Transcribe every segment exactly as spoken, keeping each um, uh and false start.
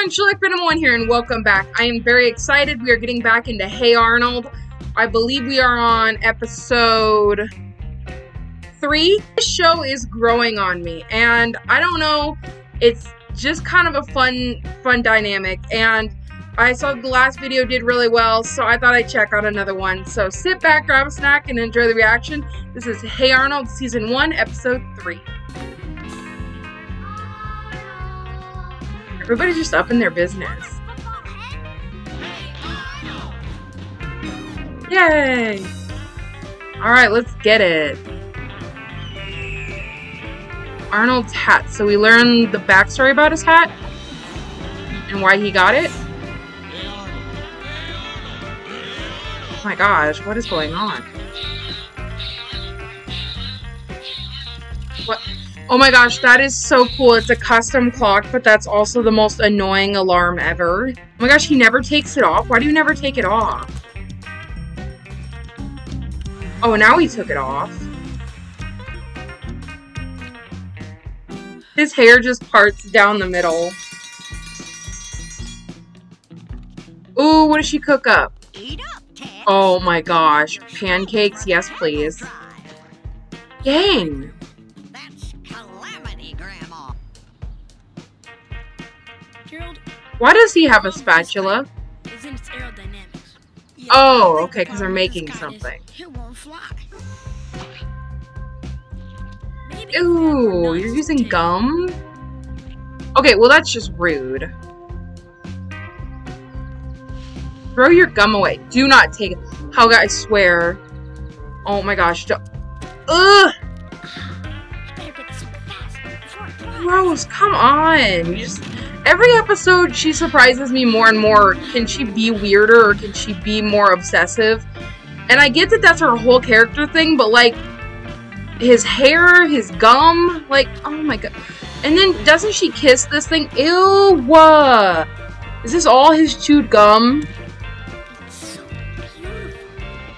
everyone, Sherlock Fan one here, and welcome back. I am very excited. We are getting back into Hey Arnold. I believe we are on episode three. This show is growing on me, and I don't know, it's just kind of a fun, fun dynamic, and I saw the last video did really well, so I thought I'd check out another one. So sit back, grab a snack, and enjoy the reaction. This is Hey Arnold, Season one, Episode three. Everybody's just up in their business. Yay! Alright, let's get it. Arnold's hat. So we learned the backstory about his hat and why he got it. Oh my gosh, what is going on? What? Oh my gosh, that is so cool. It's a custom clock, but that's also the most annoying alarm ever. Oh my gosh, he never takes it off. Why do you never take it off? Oh, now he took it off. His hair just parts down the middle. Ooh, what does she cook up? Oh my gosh. Pancakes, yes please. Dang. Why does he have a spatula? Oh, okay, because they're making something. Ooh, you're using gum? Okay, well that's just rude. Throw your gum away. Do not take it. Helga, I swear. Oh my gosh. Ugh! Gross, come on. You just... Every episode, she surprises me more and more. Can she be weirder, or can she be more obsessive? And I get that that's her whole character thing, but like, his hair, his gum, like, oh my god. And then, doesn't she kiss this thing? Ew! Uh, is this all his chewed gum?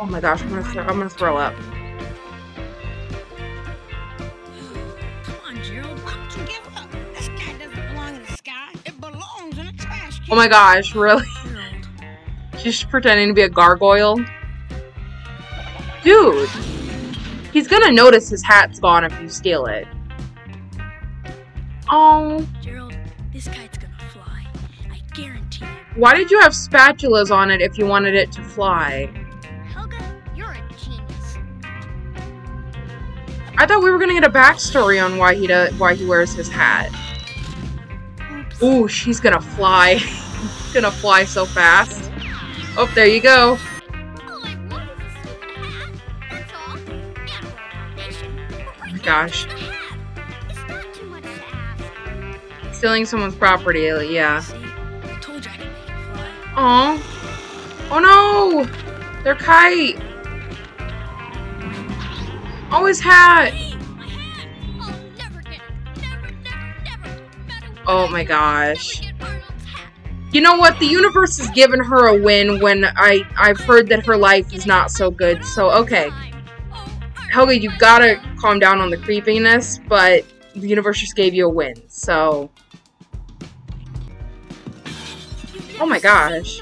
Oh my gosh, I'm gonna throw, I'm gonna throw up. Oh my gosh, really? She's pretending to be a gargoyle? Dude! He's gonna notice his hat's gone if you steal it. Oh. Gerald, this kite's gonna fly. I guarantee it. Why did you have spatulas on it if you wanted it to fly? Helga, you're a genius. I thought we were gonna get a backstory on why he does, why he wears his hat. Ooh, she's gonna fly. She's gonna fly so fast. Oh, there you go. Oh my gosh. Stealing someone's property, yeah. Aww. Oh no! Their kite! Oh, his hat! Oh my gosh. You know what? The universe has given her a win when I, I've heard that her life is not so good. So, okay. Helga, you've got to calm down on the creepiness, but the universe just gave you a win. So. Oh my gosh.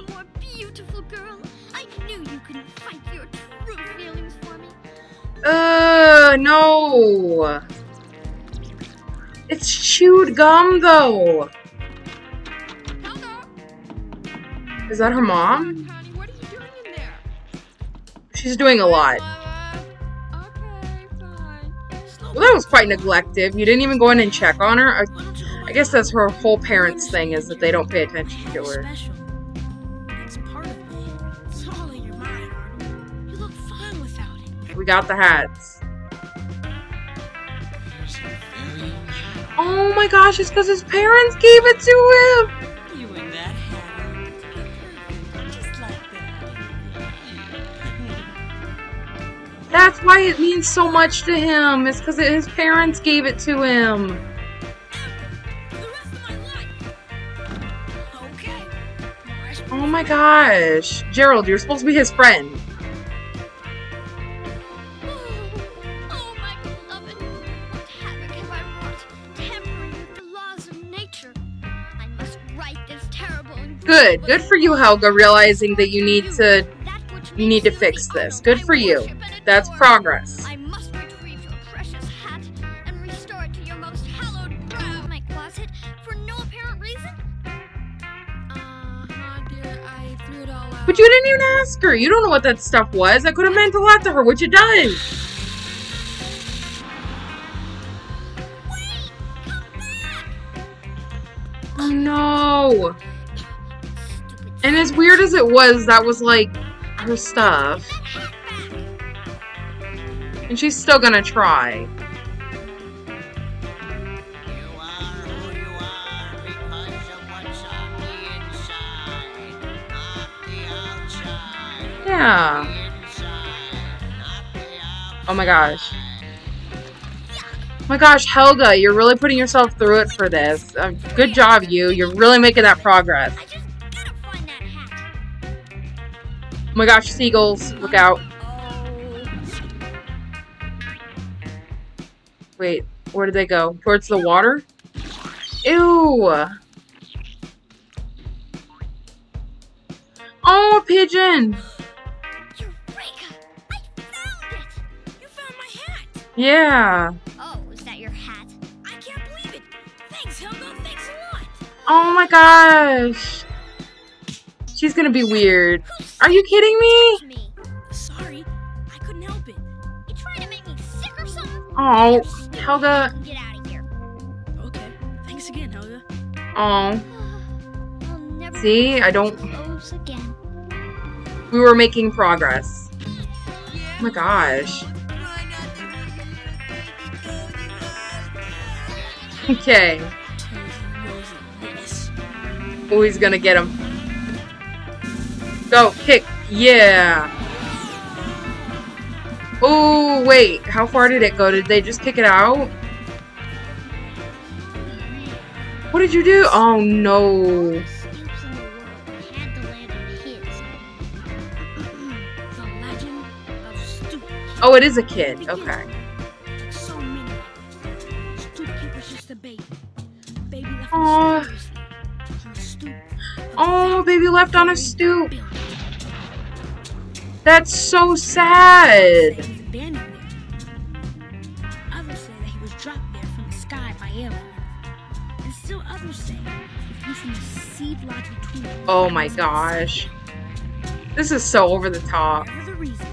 Uh, no. It's chewed gum, though. Is that her mom? She's doing a lot. Well, that was quite neglective. You didn't even go in and check on her. I, I guess that's her whole parents' thing, is that they don't pay attention to her. We got the hats. Oh my gosh, it's because his parents gave it to him! You and that hat. Just like that. That's why it means so much to him. It's because his parents gave it to him. The rest of my life. Okay. Oh my gosh. Gerald, you're supposed to be his friend. Good. Good for you, Helga, realizing that you need to you need to fix this. Good for you. That's progress. I must retrieve your precious hat and restore it to your most hallowed brow. My closet for no apparent reason. Uh-huh, dear, I threw it all out. But you didn't even ask her. You don't know what that stuff was. That could have meant a lot to her, which it does. Oh no! And as weird as it was, that was like her stuff. And she's still gonna try. Yeah. Oh my gosh. Oh my gosh, Helga, you're really putting yourself through it for this. Um, good job, you. You're really making that progress. I just gotta find that hat. Oh my gosh, seagulls, look out. Wait, where did they go? Towards the water? Ew! Oh, a pigeon! Eureka! I found it! You found my hat! Yeah! Oh my gosh. She's gonna be weird. Are you kidding me? Sorry, I couldn't help it. You trying to make me sick or something? Oh, Helga. Get out of here. Okay. Thanks again, Helga. Oh. See, I don't. We were making progress. Oh my gosh. Okay. Oh, he's gonna get him. Go, kick. Yeah. Oh, wait. How far did it go? Did they just kick it out? What did you do? Oh, no. Oh, it is a kid. Okay. Aw. Oh, baby left on a stoop. That's so sad. Others say that he was dropped there from the sky by aliens. And still others say he's from the seed lot between. Oh my gosh. This is so over the top. For the reason,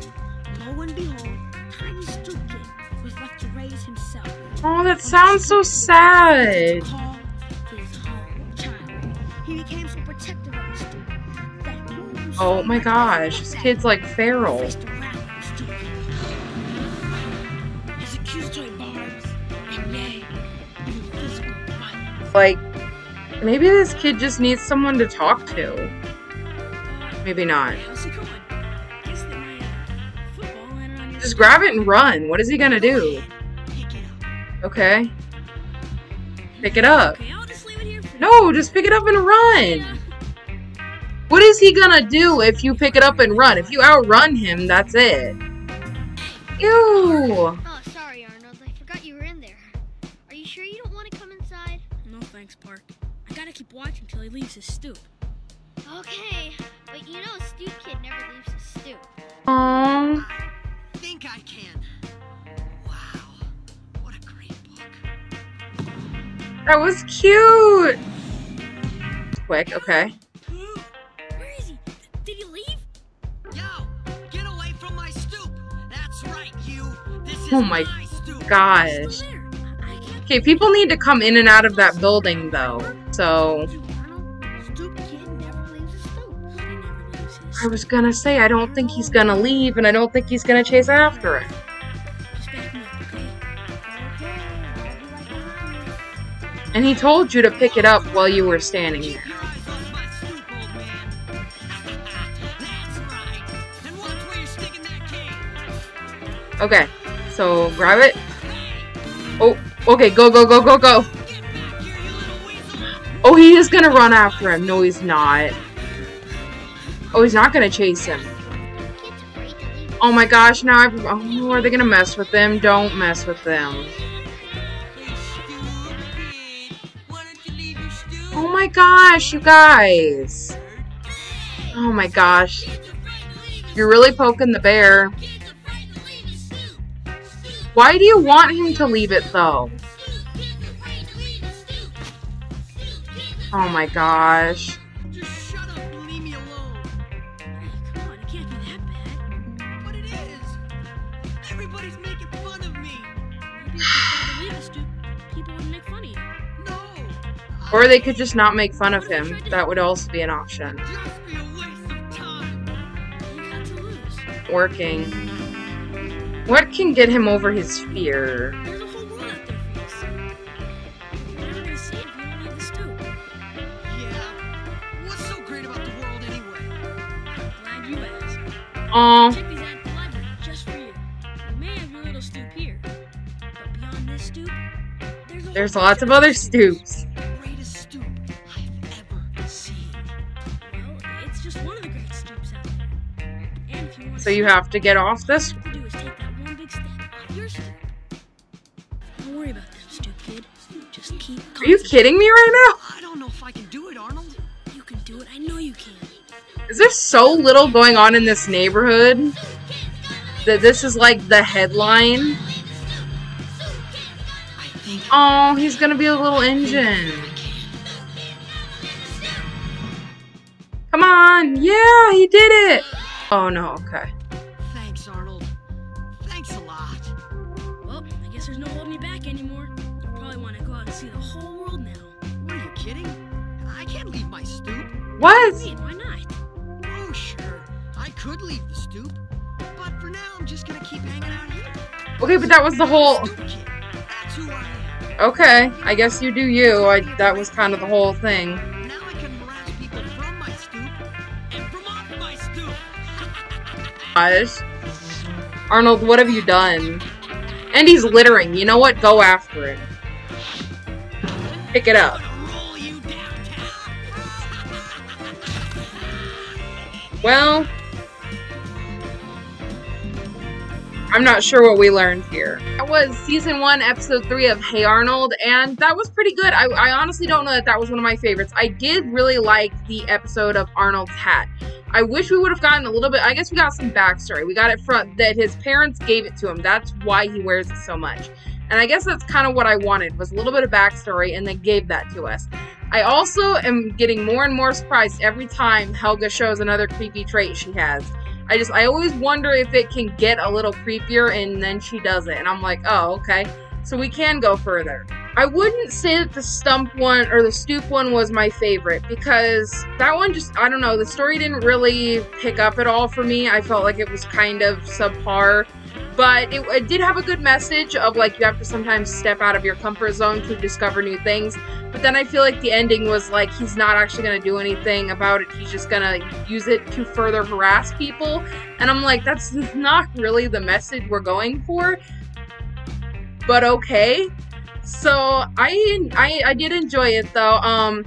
lo and behold, tiny stoop kid was left to raise himself. Oh, that sounds so sad. Oh my gosh, this kid's like feral. Like, maybe this kid just needs someone to talk to. Maybe not. Just grab it and run. What is he gonna do? Okay. Pick it up. No, just pick it up and run. What is he gonna do if you pick it up and run? If you outrun him, that's it. Ew! Oh, sorry, Arnold. I forgot you were in there. Are you sure you don't want to come inside? No thanks, Park. I gotta keep watching till he leaves his stoop. Okay, but you know a stoop kid never leaves his stoop. Aww. I think I can. Wow, what a great book. That was cute! Quick, okay. Oh my gosh. Okay, people need to come in and out of that building though. So I was gonna say I don't think he's gonna leave and I don't think he's gonna chase after it. And he told you to pick it up while you were standing there. Okay. So, grab it. Oh, okay, go, go, go, go, go. Oh, he is gonna run after him. No, he's not. Oh, he's not gonna chase him. Oh my gosh, now I've... Oh, are they gonna mess with them? Don't mess with them. Oh my gosh, you guys. Oh my gosh. You're really poking the bear. Why do you want him to leave it though? Oh my gosh. Just shut up and leave me alone. Come on, it can't be that bad. But it is. Everybody's making fun of me. Maybe if you try to leave us, dude, people wouldn't make fun of you. No. Or they could just not make fun of him. That would also be an option. Just be a waste of time. You got to lose. Working. What can get him over his fear? Aww. Check these out at the library just for you. You may have your little stoop here, but beyond this stoop, there's, there's lots of other stoops. The greatest stoop I've ever seen. Well, it's just one of the great stoops out there. And if you want so to you have to get off this. What you do is take that one big step off your stoop. Don't worry about that stoop, kid. Just keep. Are you kidding me right now? I don't know if I can do it, Arnold. You can do it. I know you can. Is there so little going on in this neighborhood that this is like the headline? Oh, he's gonna be a little engine. Come on! Yeah, he did it! Oh no, okay. Thanks, Arnold. Thanks a lot. Well, I guess there's no holding you back anymore. You probably want to go out and see the whole world now. What are you kidding? I can't leave my stoop. What? Why not? Oh, sure. I could leave the stoop, but for now I'm just gonna keep hanging out here. Okay, but that was the whole. Okay, I guess you do you. I that was kind of the whole thing. Now I can harass people from my stoop and from off my stoop. Gosh, Arnold, what have you done? And he's littering. You know what? Go after it. Pick it up. Well, I'm not sure what we learned here. That was season one, episode three of Hey Arnold, and that was pretty good. I, I honestly don't know that that was one of my favorites. I did really like the episode of Arnold's hat. I wish we would have gotten a little bit, I guess we got some backstory. We got it from, that his parents gave it to him. That's why he wears it so much. And I guess that's kind of what I wanted, was a little bit of backstory, and they gave that to us. I also am getting more and more surprised every time Helga shows another creepy trait she has. I just, I always wonder if it can get a little creepier, and then she does it. And I'm like, oh, okay. So we can go further. I wouldn't say that the stump one, or the stoop one, was my favorite, because that one just, I don't know, the story didn't really pick up at all for me. I felt like it was kind of subpar. But it, it did have a good message of, like, you have to sometimes step out of your comfort zone to discover new things. But then I feel like the ending was, like, he's not actually going to do anything about it. He's just going to use it to further harass people. And I'm like, that's not really the message we're going for. But okay. So I, I, I did enjoy it, though. Um,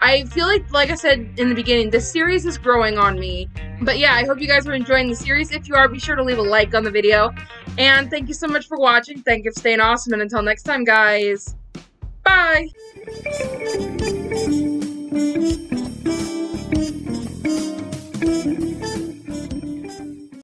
I feel like, like I said in the beginning, this series is growing on me. But yeah, I hope you guys are enjoying the series. If you are, be sure to leave a like on the video. And thank you so much for watching. Thank you for staying awesome. And until next time, guys, bye!